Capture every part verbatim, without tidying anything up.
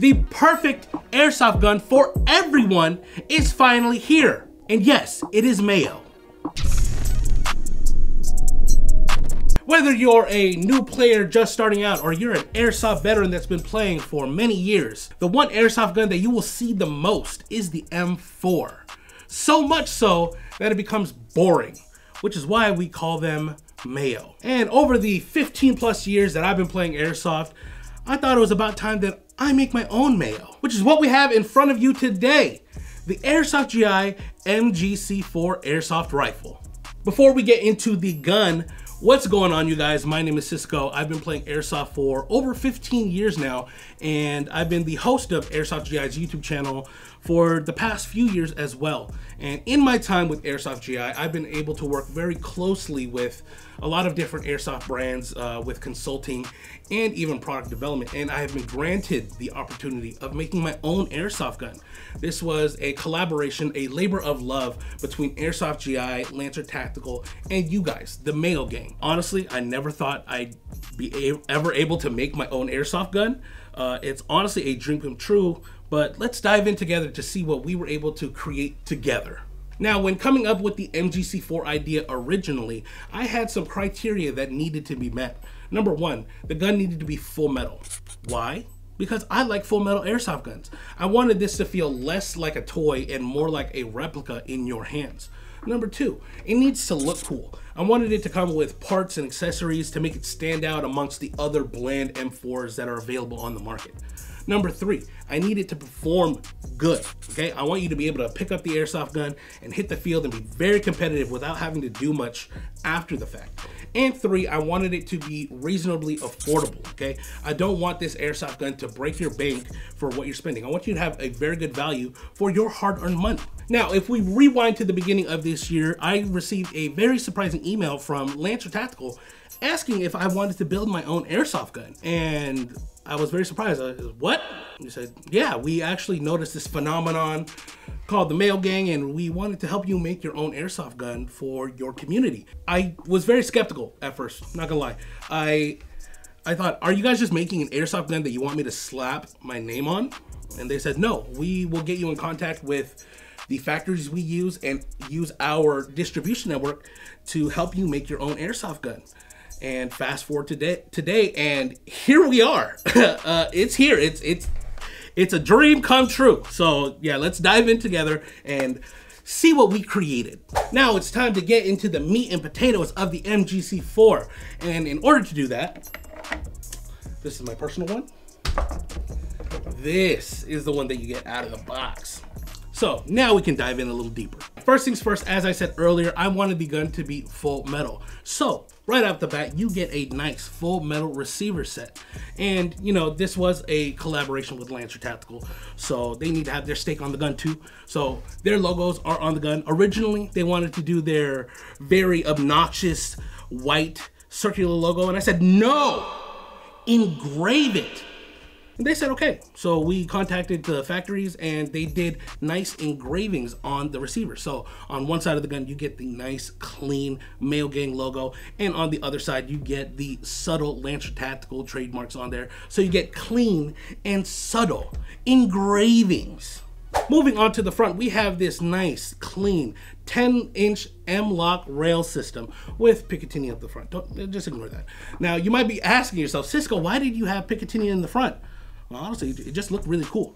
The perfect airsoft gun for everyone is finally here. And yes, it is Mayo. Whether you're a new player just starting out or you're an airsoft veteran that's been playing for many years, the one airsoft gun that you will see the most is the M four. So much so that it becomes boring, which is why we call them Mayo. And over the fifteen plus years that I've been playing airsoft, I thought it was about time that I make my own Mayo, which is what we have in front of you today, the Airsoft G I M G C four Airsoft Rifle. Before we get into the gun, what's going on, you guys? My name is Cisco. I've been playing airsoft for over fifteen years now, and I've been the host of Airsoft G I's YouTube channel for the past few years as well. And in my time with Airsoft G I, I've been able to work very closely with a lot of different airsoft brands uh, with consulting and even product development, and I have been granted the opportunity of making my own airsoft gun. This was a collaboration, a labor of love between Airsoft G I, Lancer Tactical, and you guys, the Mayo Gang. Honestly, I never thought I'd be ever able to make my own airsoft gun. Uh, it's honestly a dream come true, but let's dive in together to see what we were able to create together. Now, when coming up with the M G C four idea originally, I had some criteria that needed to be met. Number one, the gun needed to be full metal. Why? Because I like full metal airsoft guns. I wanted this to feel less like a toy and more like a replica in your hands. Number two, it needs to look cool. I wanted it to come with parts and accessories to make it stand out amongst the other bland M fours that are available on the market. Number three, I need it to perform good, okay? I want you to be able to pick up the airsoft gun and hit the field and be very competitive without having to do much after the fact. And three, I wanted it to be reasonably affordable, okay? I don't want this airsoft gun to break your bank for what you're spending. I want you to have a very good value for your hard-earned money. Now, if we rewind to the beginning of this year, I received a very surprising email from Lancer Tactical asking if I wanted to build my own airsoft gun. And I was very surprised. I was, what? He said, yeah, we actually noticed this phenomenon called the Mayo Gang, and we wanted to help you make your own airsoft gun for your community. I was very skeptical at first, not gonna lie. I, I thought, are you guys just making an airsoft gun that you want me to slap my name on? And they said, no, we will get you in contact with the factories we use and use our distribution network to help you make your own airsoft gun. And fast forward today, today, and here we are. uh, it's here. It's it's it's a dream come true. So yeah, let's dive in together and see what we created. Now it's time to get into the meat and potatoes of the M G C four. And in order to do that, this is my personal one. This is the one that you get out of the box. So now we can dive in a little deeper. First things first, as I said earlier, I wanted the gun to be full metal. So right off the bat, you get a nice full metal receiver set. And you know, this was a collaboration with Lancer Tactical, so they need to have their stake on the gun too. So their logos are on the gun. Originally, they wanted to do their very obnoxious white circular logo. And I said, no, engrave it. And they said, okay. So we contacted the factories and they did nice engravings on the receiver. So on one side of the gun, you get the nice clean Mayo Gang logo. And on the other side, you get the subtle Lancer Tactical trademarks on there. So you get clean and subtle engravings. Moving on to the front, we have this nice, clean, ten inch M-lock rail system with Picatinny up the front. Don't, just ignore that. Now you might be asking yourself, Cisco, why did you have Picatinny in the front? Well, honestly, it just looked really cool.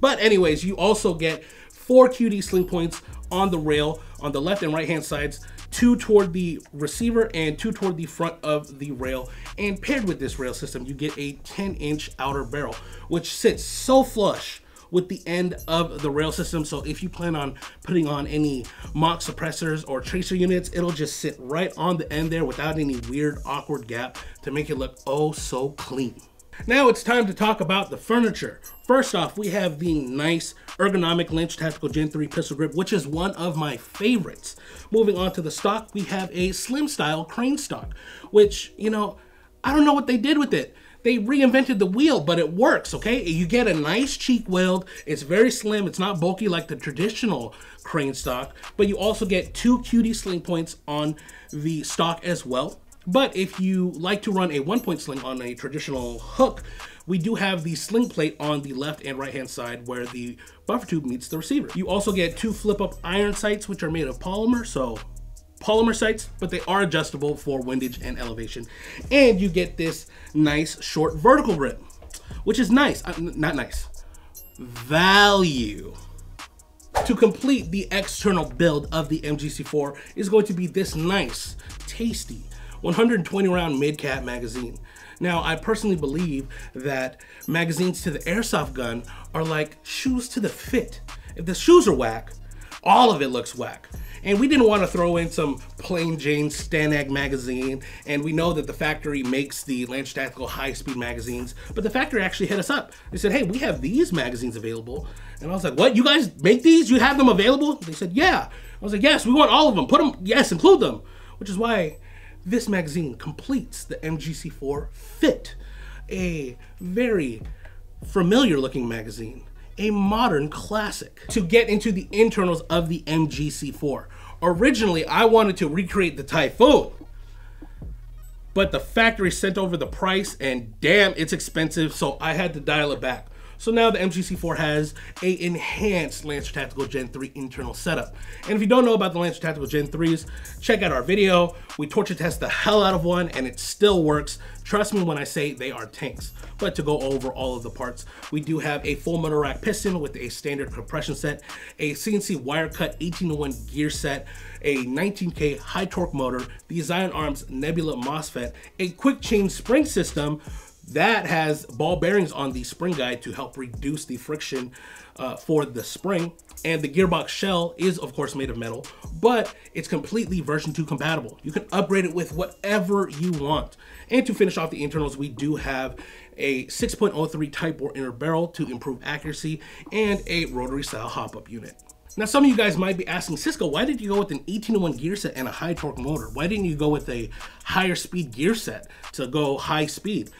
But anyways, you also get four Q D sling points on the rail on the left and right hand sides, two toward the receiver and two toward the front of the rail. And paired with this rail system, you get a ten inch outer barrel, which sits so flush with the end of the rail system. So if you plan on putting on any mock suppressors or tracer units, it'll just sit right on the end there without any weird, awkward gap to make it look oh so clean. Now it's time to talk about the furniture. First off, we have the nice ergonomic Lancer Tactical Gen three pistol grip, which is one of my favorites. Moving on to the stock, we have a slim style crane stock, which, you know, I don't know what they did with it. They reinvented the wheel, but it works, okay? You get a nice cheek weld. It's very slim. It's not bulky like the traditional crane stock, but you also get two Q D sling points on the stock as well. But if you like to run a one point sling on a traditional hook, we do have the sling plate on the left and right hand side where the buffer tube meets the receiver. You also get two flip up iron sights, which are made of polymer, so polymer sights, but they are adjustable for windage and elevation. And you get this nice short vertical grip, which is nice, uh, not nice, value. To complete the external build of the M G C four is going to be this nice, tasty one hundred twenty round mid-cap magazine. Now, I personally believe that magazines to the airsoft gun are like shoes to the fit. If the shoes are whack, all of it looks whack. And we didn't want to throw in some plain Jane Stanag magazine, and we know that the factory makes the Lancer Tactical high-speed magazines, but the factory actually hit us up. They said, hey, we have these magazines available. And I was like, what, you guys make these? You have them available? They said, yeah. I was like, yes, we want all of them. Put them, yes, include them. Which is why this magazine completes the M G C four fit. A very familiar-looking magazine. A modern classic. To get into the internals of the M G C four. Originally, I wanted to recreate the Typhoon, but the factory sent over the price and damn, it's expensive, so I had to dial it back. So now the M G C four has an enhanced Lancer Tactical Gen three internal setup. And if you don't know about the Lancer Tactical Gen threes, check out our video. We torture test the hell out of one and it still works. Trust me when I say they are tanks. But to go over all of the parts, we do have a full monorack piston with a standard compression set, a C N C wire cut eighteen to one gear set, a nineteen K high torque motor, the Zion Arms Nebula MOSFET, a quick change spring system that has ball bearings on the spring guide to help reduce the friction uh, for the spring. And the gearbox shell is of course made of metal, but it's completely version two compatible. You can upgrade it with whatever you want. And to finish off the internals, we do have a six point oh three Type four inner barrel to improve accuracy and a rotary style hop-up unit. Now, some of you guys might be asking, Cisco, why did you go with an eighteen to one gear set and a high torque motor? Why didn't you go with a higher speed gear set to go high speed?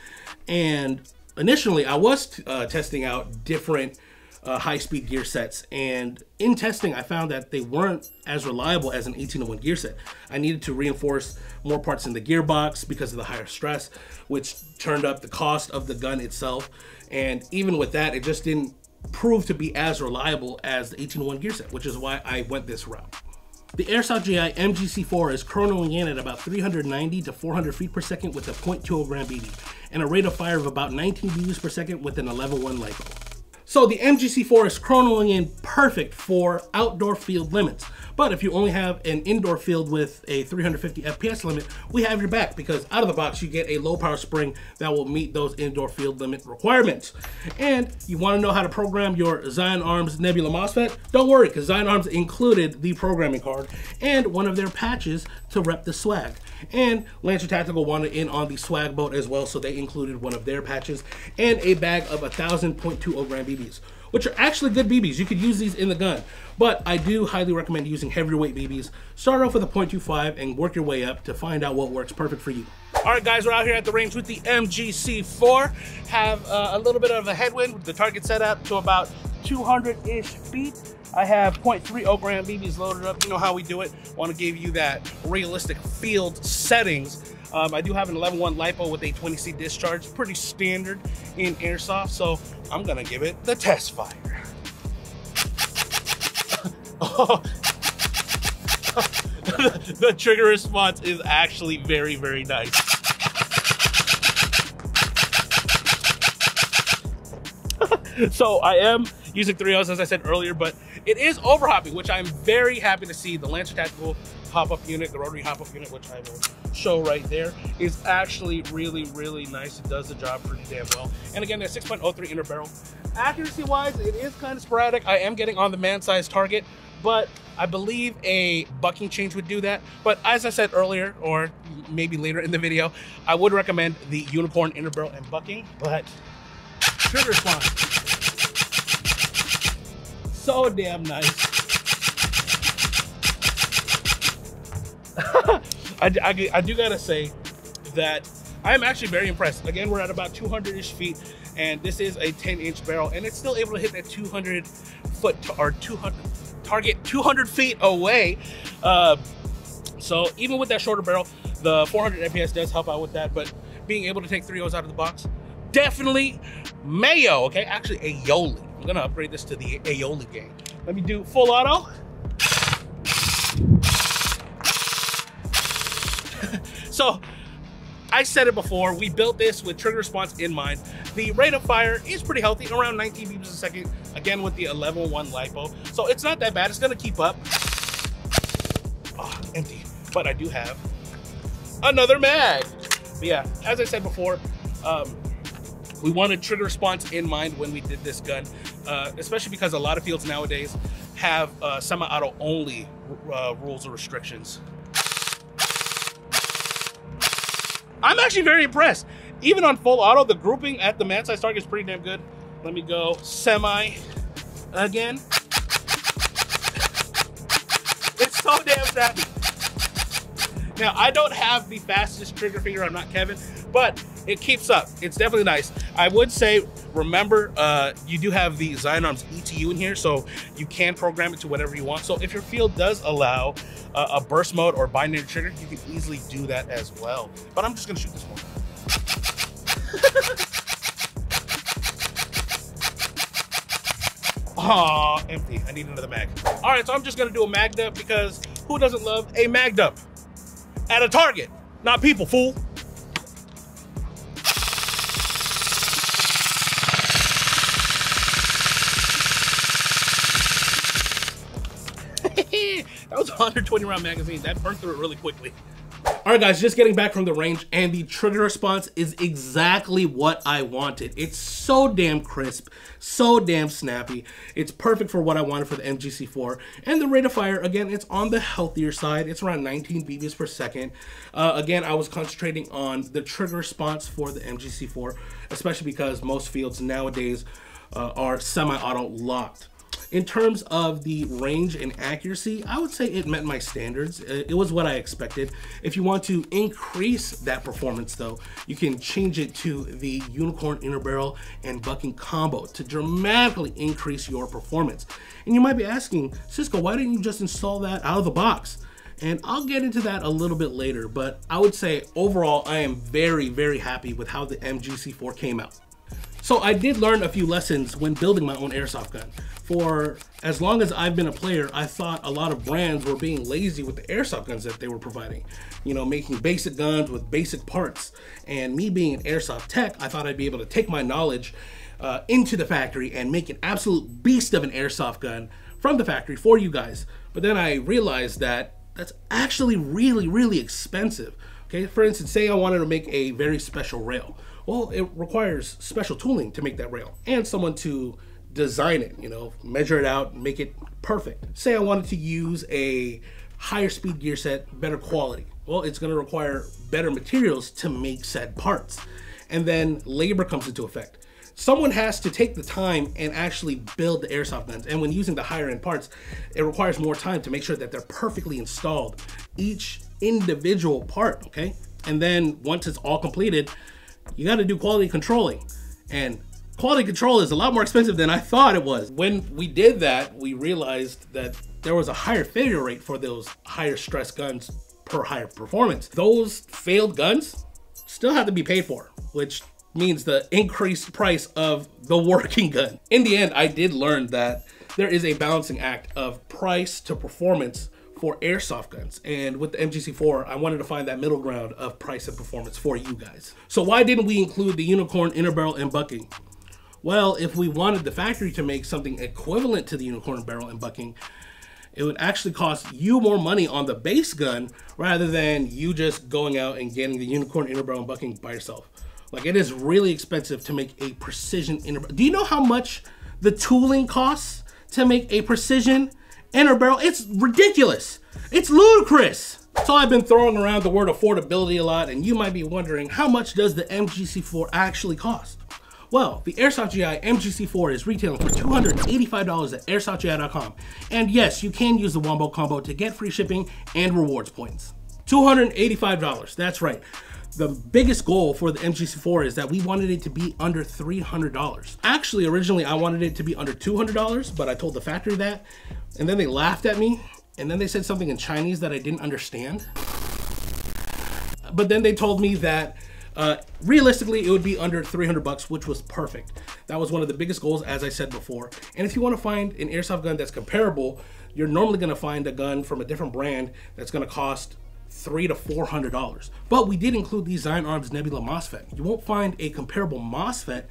And initially, I was uh, testing out different uh, high speed gear sets. And in testing, I found that they weren't as reliable as an eighteen to one gear set. I needed to reinforce more parts in the gearbox because of the higher stress, which turned up the cost of the gun itself. And even with that, it just didn't prove to be as reliable as the eighteen to one gear set, which is why I went this route. The Airsoft G I M G C four is chronoing in at about three hundred ninety to four hundred feet per second with a point two oh gram B D and a rate of fire of about nineteen B Ds per second with an eleven one LiPo. So the M G C four is chronoing in perfect for outdoor field limits. But if you only have an indoor field with a three hundred fifty F P S limit, we have your back because out of the box, you get a low power spring that will meet those indoor field limit requirements. And you wanna know how to program your Zion Arms Nebula MOSFET? Don't worry, because Zion Arms included the programming card and one of their patches to rep the swag. And Lancer Tactical wanted in on the swag boat as well, so they included one of their patches and a bag of one thousand point two oh gram B Bs, which are actually good B Bs. You could use these in the gun, but I do highly recommend using heavier weight B Bs. Start off with a point two five and work your way up to find out what works perfect for you. All right, guys, we're out here at the range with the M G C four. Have uh, a little bit of a headwind with the target set up to about two hundred-ish feet. I have point three oh gram B Bs loaded up. You know how we do it. I want to give you that realistic field settings. Um, I do have an eleven one LiPo with a twenty C discharge, pretty standard in airsoft, so I'm gonna give it the test fire. Oh. The trigger response is actually very, very nice. So I am using three ohs, as I said earlier, but it is overhopping, which I'm very happy to see. The Lancer Tactical hop-up unit, the rotary hop-up unit, which I will show right there, is actually really, really nice. It does the job pretty damn well. And again, that six point oh three inner barrel. Accuracy-wise, it is kind of sporadic. I am getting on the man-sized target, but I believe a bucking change would do that. But as I said earlier, or maybe later in the video, I would recommend the Unicorn inner barrel and bucking, but trigger response. So damn nice. I, I, I do gotta say that I'm actually very impressed. Again, we're at about two hundred-ish feet, and this is a ten inch barrel, and it's still able to hit that two hundred foot or two hundred target two hundred feet away. Uh, so even with that shorter barrel, the four hundred F P S does help out with that. But being able to take three ohs out of the box, definitely Mayo. Okay, actually aioli. I'm gonna upgrade this to the aioli gang. Let me do full auto. So I said it before, we built this with trigger response in mind. The rate of fire is pretty healthy, around nineteen beams a second, again with the level one LiPo. So it's not that bad, it's gonna keep up. Oh, empty, but I do have another mag. But yeah, as I said before, um, we wanted trigger response in mind when we did this gun, uh, especially because a lot of fields nowadays have uh, semi-auto only uh, rules or restrictions. I'm actually very impressed. Even on full auto, the grouping at the man size target is pretty damn good. Let me go semi again. It's so damn savvy. Now, I don't have the fastest trigger finger, I'm not Kevin, but it keeps up. It's definitely nice. I would say, remember, uh, you do have the Zion Arms E T U in here, so you can program it to whatever you want. So if your field does allow uh, a burst mode or binary trigger, you can easily do that as well. But I'm just gonna shoot this one. Aw, empty, I need another mag. All right, so I'm just gonna do a mag dump because who doesn't love a mag dump? At a target, not people, fool. That was a one hundred twenty round magazine. That burnt through it really quickly. All right, guys, just getting back from the range, and the trigger response is exactly what I wanted. It's so damn crisp, so damn snappy. It's perfect for what I wanted for the M G C four. And the rate of fire, again, it's on the healthier side. It's around nineteen beats per second. Uh, again, I was concentrating on the trigger response for the M G C four, especially because most fields nowadays uh, are semi-auto locked. In terms of the range and accuracy, I would say it met my standards. It was what I expected. If you want to increase that performance though, you can change it to the Unicorn inner barrel and bucking combo to dramatically increase your performance. And you might be asking, Cisco, why didn't you just install that out of the box? And I'll get into that a little bit later, but I would say overall, I am very, very happy with how the M G C four came out. So I did learn a few lessons when building my own airsoft gun. For as long as I've been a player, I thought a lot of brands were being lazy with the airsoft guns that they were providing. You know, making basic guns with basic parts. And me being an airsoft tech, I thought I'd be able to take my knowledge uh, into the factory and make an absolute beast of an airsoft gun from the factory for you guys. But then I realized that that's actually really, really expensive. Okay, for instance, say I wanted to make a very special rail. Well, it requires special tooling to make that rail and someone to design it, you know, measure it out, make it perfect. Say I wanted to use a higher speed gear set, better quality. Well, it's gonna require better materials to make said parts. And then labor comes into effect. Someone has to take the time and actually build the airsoft guns. And when using the higher end parts, it requires more time to make sure that they're perfectly installed, each individual part, okay? And then once it's all completed, you gotta do quality controlling. And quality control is a lot more expensive than I thought it was. When we did that, we realized that there was a higher failure rate for those higher stress guns per higher performance. Those failed guns still have to be paid for, which means the increased price of the working gun. In the end, I did learn that there is a balancing act of price to performance for airsoft guns. And with the M G C four, I wanted to find that middle ground of price and performance for you guys. So why didn't we include the Unicorn inner barrel and bucking? Well, if we wanted the factory to make something equivalent to the Unicorn barrel and bucking, it would actually cost you more money on the base gun rather than you just going out and getting the Unicorn inner barrel and bucking by yourself. Like, it is really expensive to make a precision inner barrel. Do you know how much the tooling costs to make a precision inner barrel? It's ridiculous. It's ludicrous. So I've been throwing around the word affordability a lot, and you might be wondering, how much does the M G C four actually cost? Well, the Airsoft G I M G C four is retailing for two hundred eighty-five dollars at airsoft G I dot com. And yes, you can use the Wombo Combo to get free shipping and rewards points. two hundred eighty-five dollars, that's right. The biggest goal for the M G C four is that we wanted it to be under three hundred dollars. Actually, originally I wanted it to be under two hundred dollars, but I told the factory that, and then they laughed at me, and then they said something in Chinese that I didn't understand. But then they told me that Uh, realistically, it would be under three hundred bucks, which was perfect. That was one of the biggest goals, as I said before. And if you want to find an airsoft gun that's comparable, you're normally going to find a gun from a different brand that's going to cost three to four hundred dollars. But we did include the Zion Arms Nebula MOSFET. You won't find a comparable MOSFET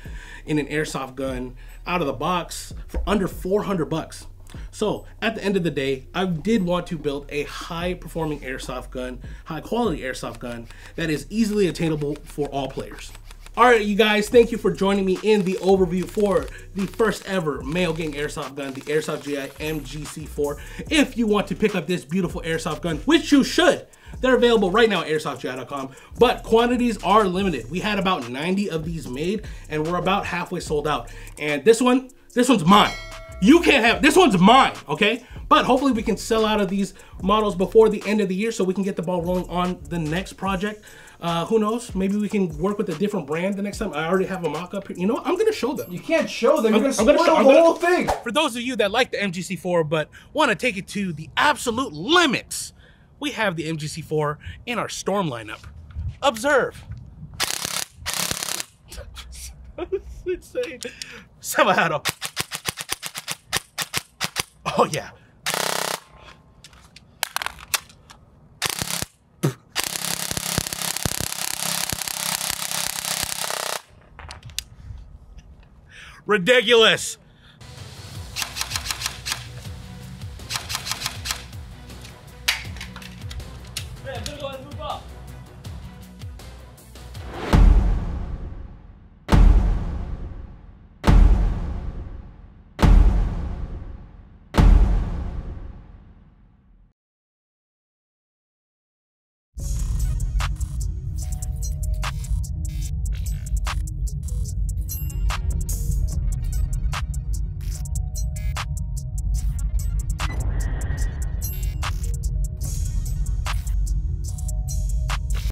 in an airsoft gun out of the box for under four hundred bucks. So at the end of the day, I did want to build a high performing airsoft gun, high quality airsoft gun that is easily attainable for all players. All right, you guys, thank you for joining me in the overview for the first ever Mayo Gang airsoft gun, the Airsoft G I M G C four. If you want to pick up this beautiful airsoft gun, which you should, they're available right now at airsoft G I dot com, but quantities are limited. We had about ninety of these made and we're about halfway sold out. And this one, this one's mine. You can't have, this one's mine, okay? But hopefully we can sell out of these models before the end of the year so we can get the ball rolling on the next project. Uh, who knows? Maybe we can work with a different brand the next time. I already have a mock-up here. You know what? I'm going to show them. You can't show them. I'm going to spoil the whole thing. For those of you that like the M G C four but want to take it to the absolute limits, we have the M G C four in our Storm lineup. Observe. It's insane. Sabajado. Oh, yeah. Ridiculous.